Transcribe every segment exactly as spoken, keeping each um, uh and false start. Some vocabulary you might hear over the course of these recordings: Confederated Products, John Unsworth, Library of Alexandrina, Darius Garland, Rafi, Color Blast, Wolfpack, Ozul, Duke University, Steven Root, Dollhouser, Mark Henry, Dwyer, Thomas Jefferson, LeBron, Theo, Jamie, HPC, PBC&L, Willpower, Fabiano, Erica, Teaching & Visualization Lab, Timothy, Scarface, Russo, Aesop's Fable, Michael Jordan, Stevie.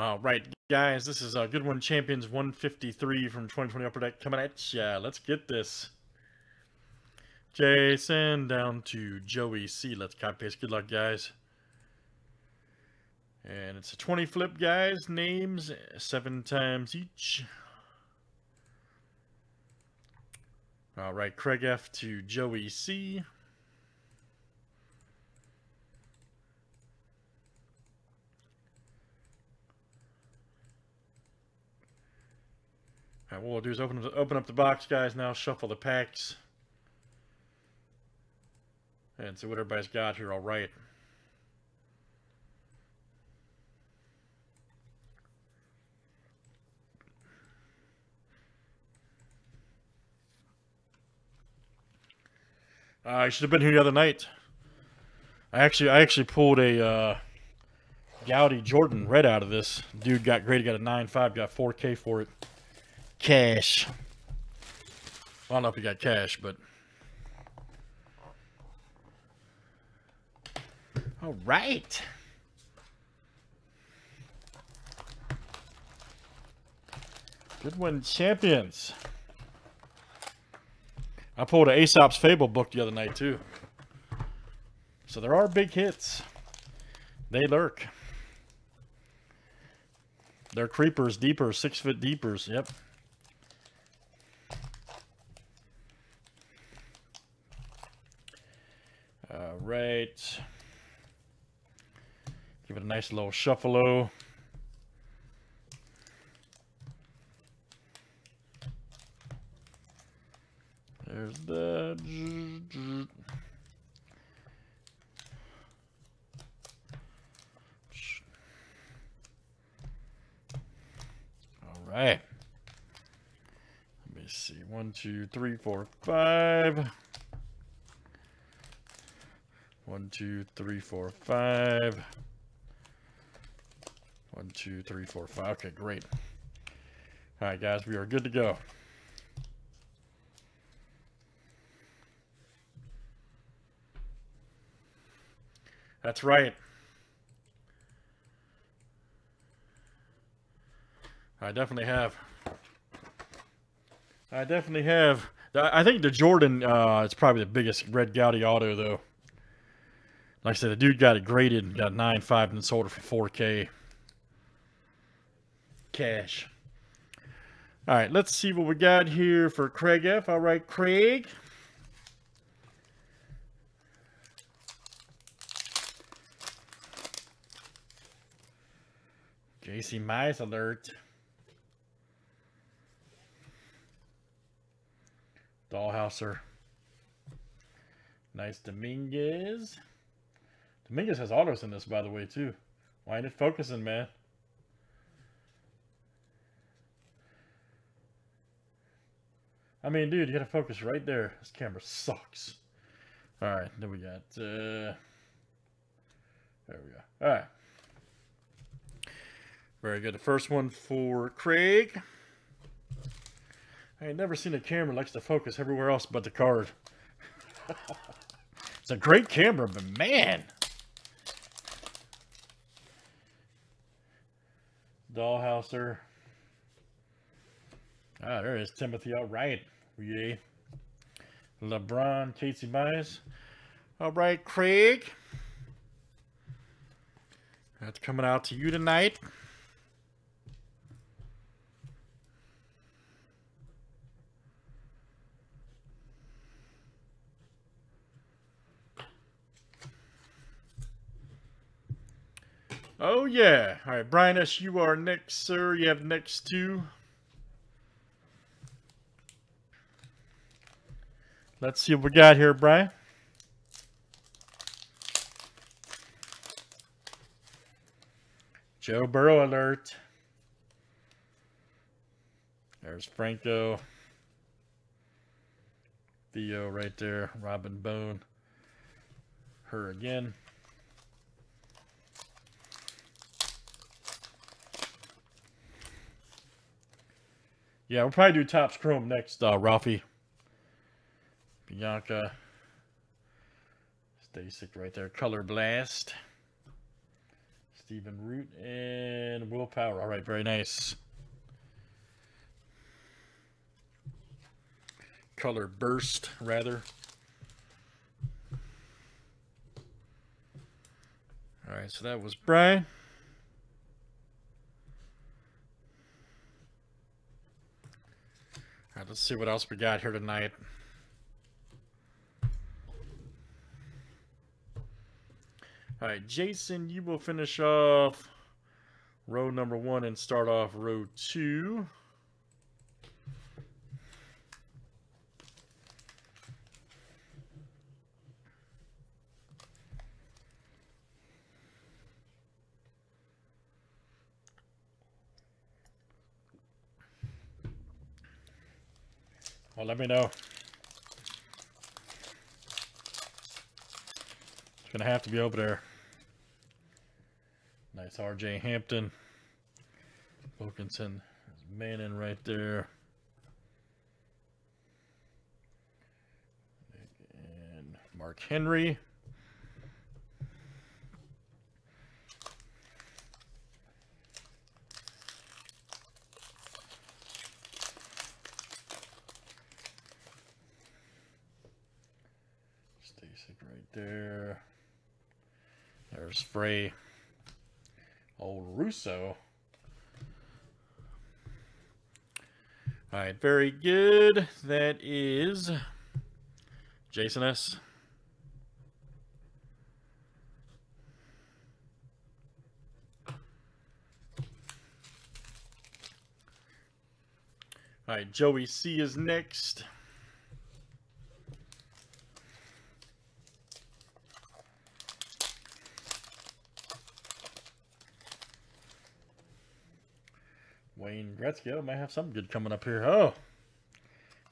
All right, guys, this is uh, Goodwin Champions one fifty-three from twenty twenty Upper Deck coming at ya. Let's get this. Jason down to Joey C. Let's copy paste. Good luck, guys. And it's a twenty flip, guys. Names seven times each. All right, Craig F. to Joey C. All right, what we'll do is open up, open up the box, guys, now shuffle the packs and see what everybody's got here. All right. Uh, I should have been here the other night. I actually I actually pulled a uh, Gowdy Jordan red out of this. Dude got graded, got a nine five, got four K for it. Cash. Well, I don't know if he got cash, but all right. Goodwin Champions. I pulled an Aesop's Fable book the other night too. So there are big hits. They lurk. They're creepers, deeper, six foot deepers. Yep. All right. Give it a nice little shuffle-o. There's the... All right. Let me see. One, two, three, four, five. One, two, three, four, five. One, two, three, four, five. Okay, great. All right, guys, we are good to go. That's right. I definitely have. I definitely have. I think the Jordan uh, is probably the biggest red Gowdy auto, though. Like I said, the dude got it graded, got nine five, and sold it for four K. Cash. All right, let's see what we got here for Craig F. All right, Craig. J C Mize alert. Dollhouser. Nice Dominguez. Mingus has autos in this, by the way, too. Why ain't it focusing, man? I mean, dude, you gotta focus right there. This camera sucks. All right, then we got... Uh, there we go. All right. Very good. The first one for Craig. I ain't never seen a camera that likes to focus everywhere else but the card. It's a great camera, but man... Dollhouser. Ah, there is Timothy. All right. Yay. LeBron, Casey Mize. All right, Craig. That's coming out to you tonight. Oh, yeah. All right, Brian S., you are next, sir. You have next two. Let's see what we got here, Brian. Joe Burrow alert. There's Franco. Theo right there. Robin Boone. Her again. Yeah, we'll probably do Topps Chrome next, uh, Rafi. Bianca. Stay sick right there. Color Blast. Steven Root and Willpower. All right, very nice. Color Burst, rather. All right, so that was Brian. All right, let's see what else we got here tonight. All right, Jason, you will finish off row number one and start off row two. Well, let me know. It's going to have to be over there. Nice R J Hampton. Wilkinson is Manning right there. And Mark Henry. Stasic right there. There's Spray. Old Russo. All right, very good. That is Jason S. All right, Joey C is next. Wayne Gretzky. Oh, might have something good coming up here. Oh,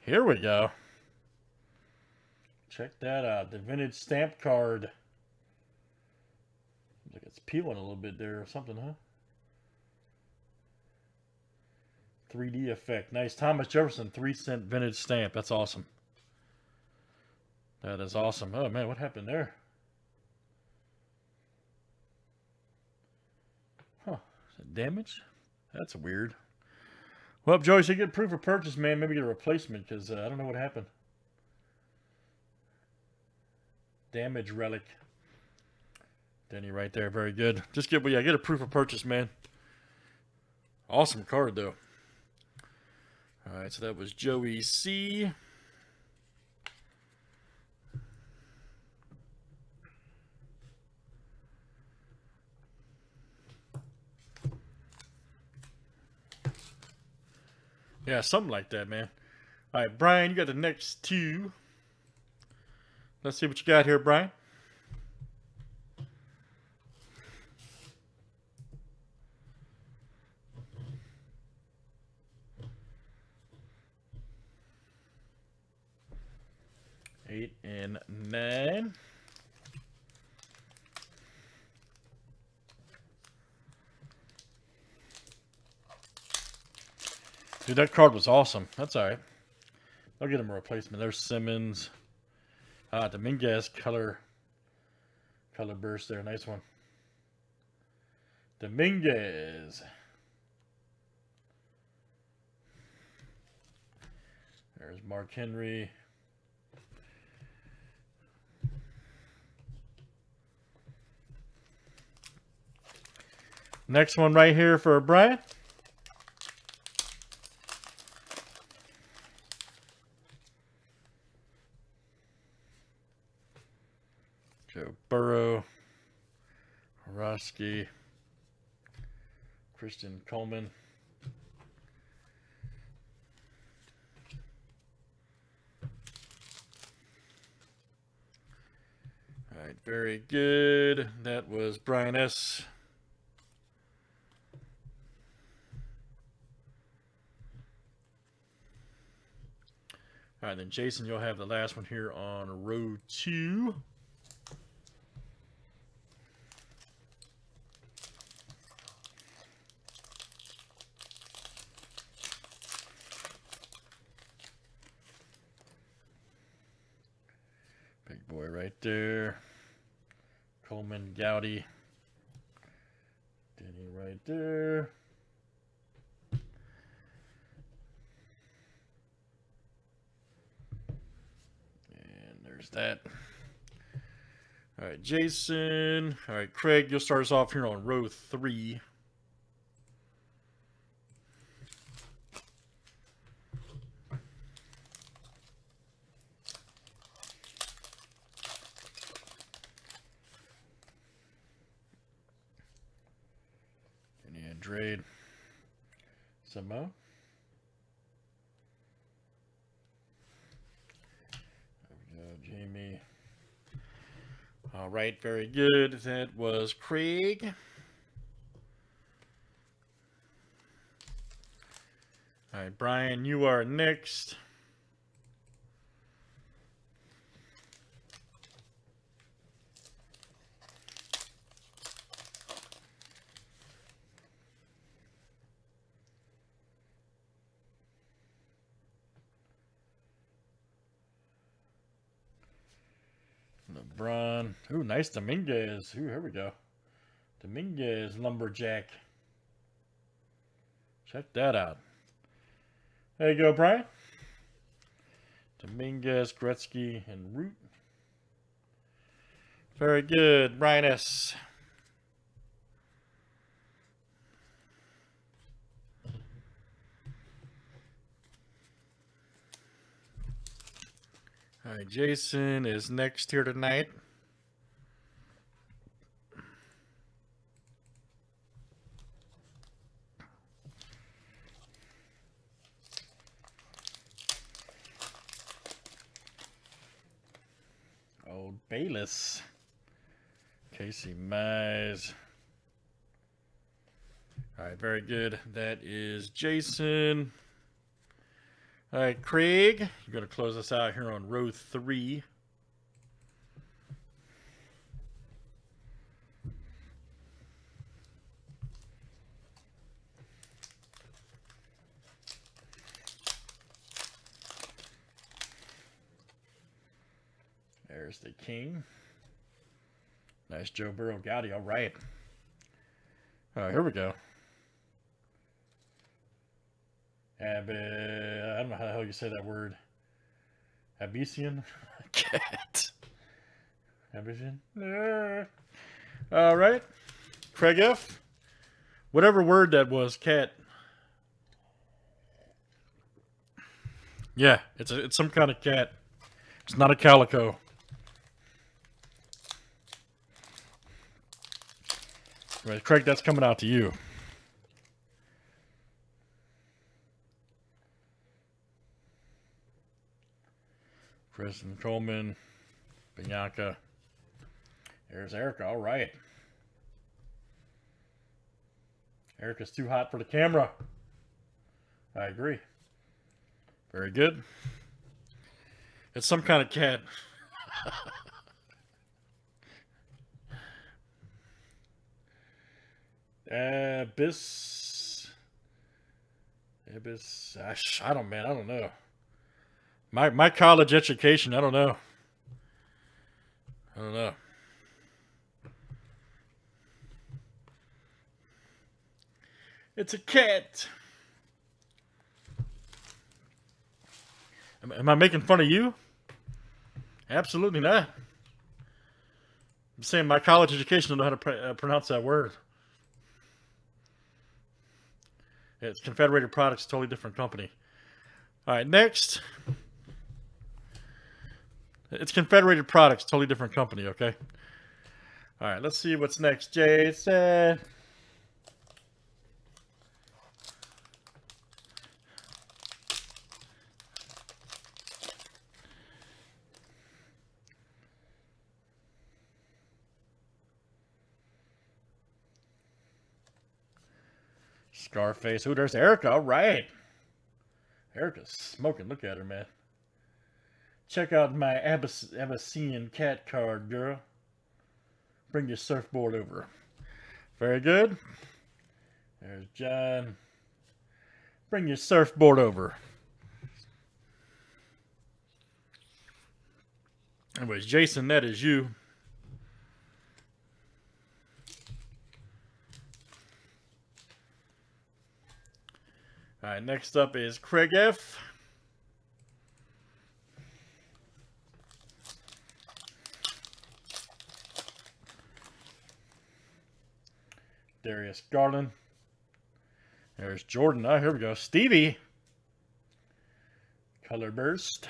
here we go. Check that out. The vintage stamp card. Looks like it's peeling a little bit there or something, huh? three D effect. Nice. Thomas Jefferson, three cent vintage stamp. That's awesome. That is awesome. Oh, man, what happened there? Huh. Is it damage? That's weird. Well, Joey, so you get proof of purchase, man. Maybe get a replacement, because uh, I don't know what happened. Damage relic. Denny right there. Very good. Just get, yeah, get a proof of purchase, man. Awesome card, though. All right, so that was Joey C. Yeah, something like that, man. All right, Brian, you got the next two. Let's see what you got here, Brian. Eight and nine. Dude, that card was awesome. That's all right. I'll get him a replacement. There's Simmons. Ah, Dominguez color. Color burst there. Nice one. Dominguez. There's Mark Henry. Next one right here for Brian. Joe Burrow, Horosky, Christian Coleman. All right, very good. That was Brian S. All right, then Jason, you'll have the last one here on row two. Boy right there. Coleman, Gowdy, Mister And there's that. All right, Jason. All right, Craig, you'll start us off here on row three. And trade some more. There we go, Jamie. All right, very good. That was Craig. All right, Brian, you are next. LeBron. Ooh, nice Dominguez. Ooh, here we go. Dominguez Lumberjack. Check that out. There you go, Brian. Dominguez, Gretzky, and Root. Very good, Brian S. All right, Jason is next here tonight. Old Bayless. Casey Mize. All right, very good. That is Jason. All right, Craig, you're going to close us out here on row three. There's the king. Nice Joe Burrow Gowdy. All right. All right, here we go. Ab I don't know how the hell you say that word. Abesian? Cat. Abesian? Yeah. All right. Craig F. Whatever word that was, cat. Yeah, it's, a, it's some kind of cat. It's not a calico. Right, Craig, that's coming out to you. Kristen Coleman, Bianca. There's Erica. All right. Erica's too hot for the camera. I agree. Very good. It's some kind of cat. Abyss. Abyss. I don't, man. I don't know. My my college education, I don't know. I don't know. It's a cat. Am, am I making fun of you? Absolutely not. I'm saying my college education don't know how to pr uh, pronounce that word. It's Confederated Products, totally different company. All right, next. It's Confederated Products, totally different company, okay? All right, let's see what's next, Jason. Scarface. Ooh, there's Erica. All right. Erica's smoking. Look at her, man. Check out my Abyss, Abyssinian cat card, girl. Bring your surfboard over. Very good. There's John. Bring your surfboard over. Anyways, Jason, that is you. All right, next up is Craig F. Darius Garland. There's Jordan. Oh, here we go. Stevie. Color Burst.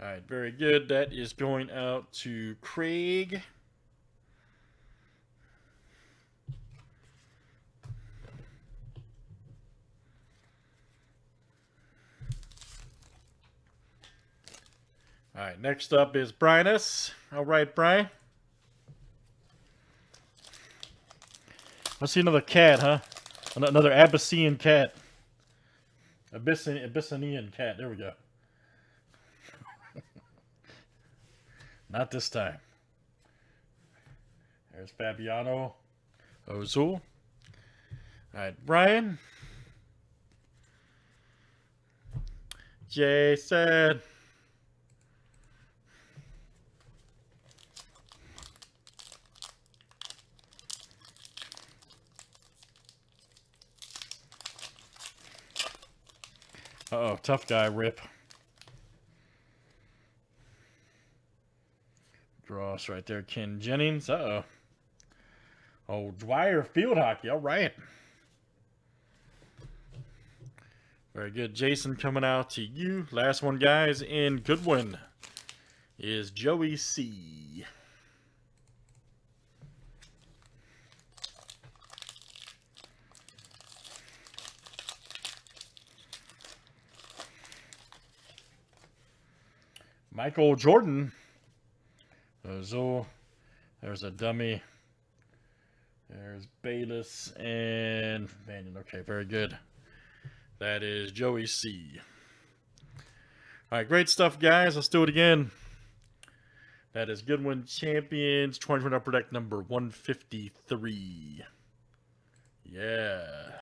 All right, very good. That is going out to Craig. All right, next up is Brian S. All right, Brian. I see another cat, huh? Another Abyssinian cat. Abyssin Abyssinian cat. There we go. Not this time. There's Fabiano Ozul. All right, Brian. Jason. Uh-oh, tough guy, rip. Dross right there, Ken Jennings. Uh-oh. Oh, Dwyer Field Hockey. All right. Very good. Jason, coming out to you. Last one, guys, in Goodwin is Joey C. Michael Jordan. Ozul. There's a dummy. There's Bayless and Mannion. Okay, very good. That is Joey C. All right, great stuff, guys. Let's do it again. That is Goodwin Champions, twenty twenty Upper Deck number one fifty-three. Yeah.